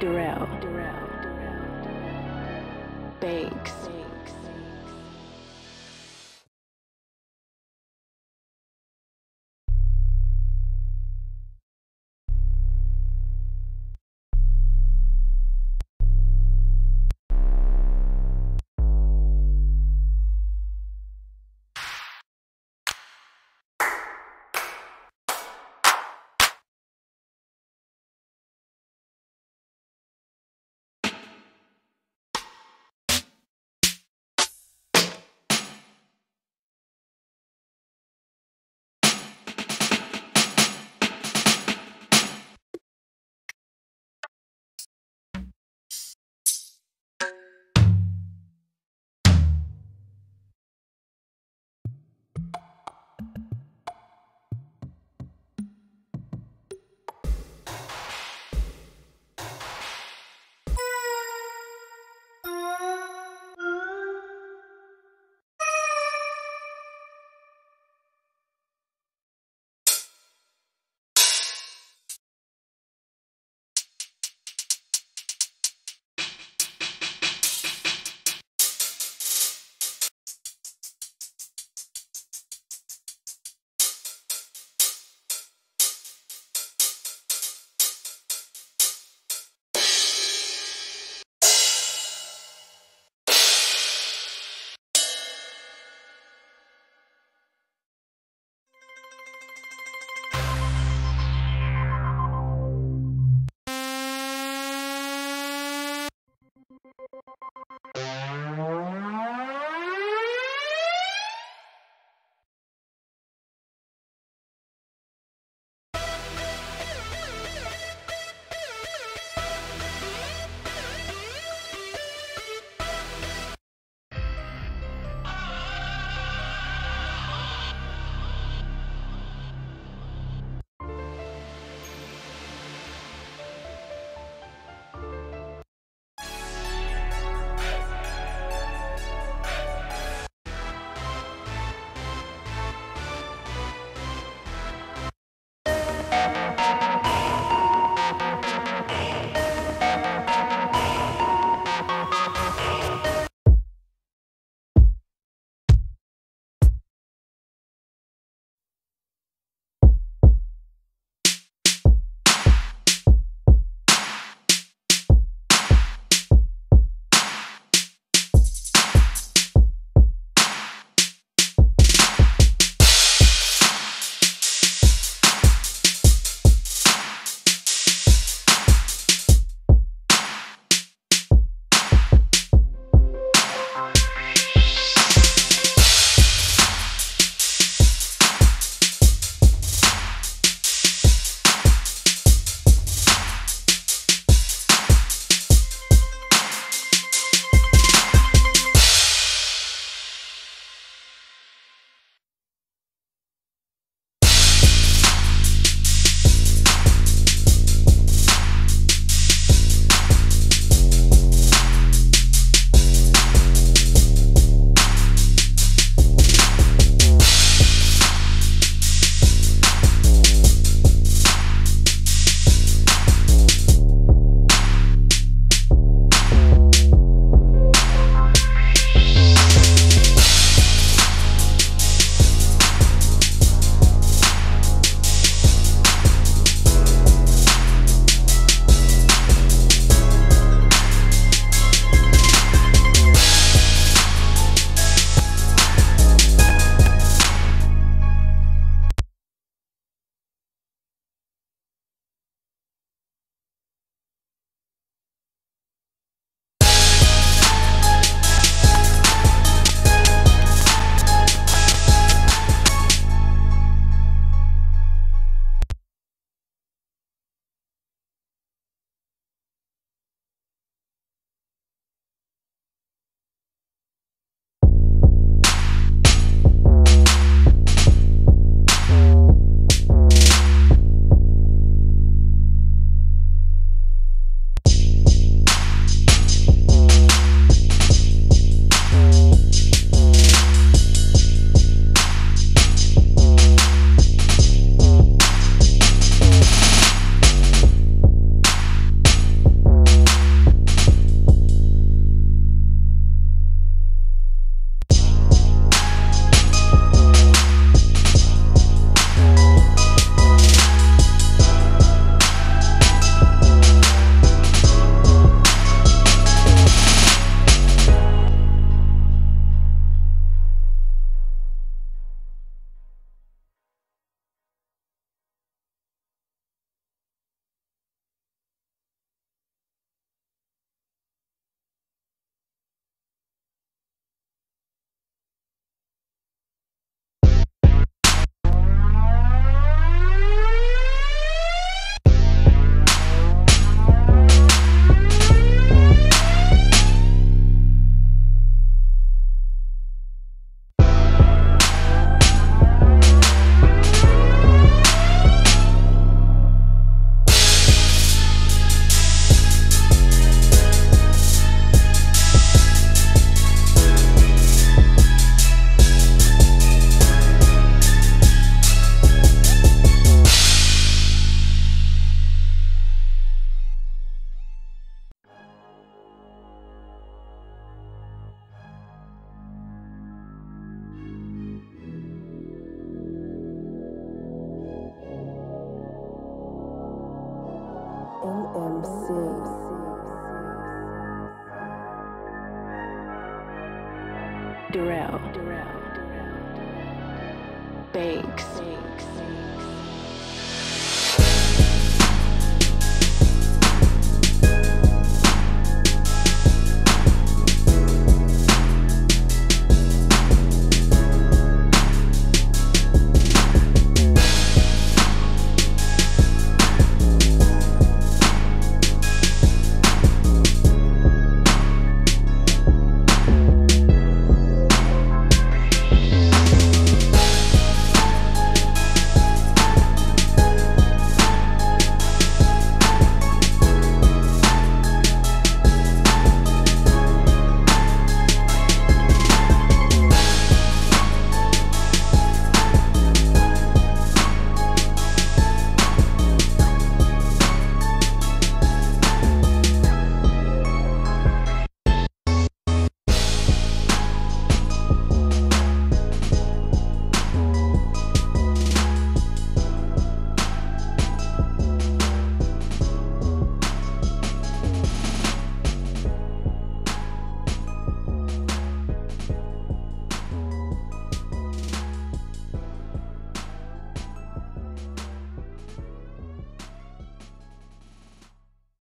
Dar'rell Banks. Dar'rell Banks.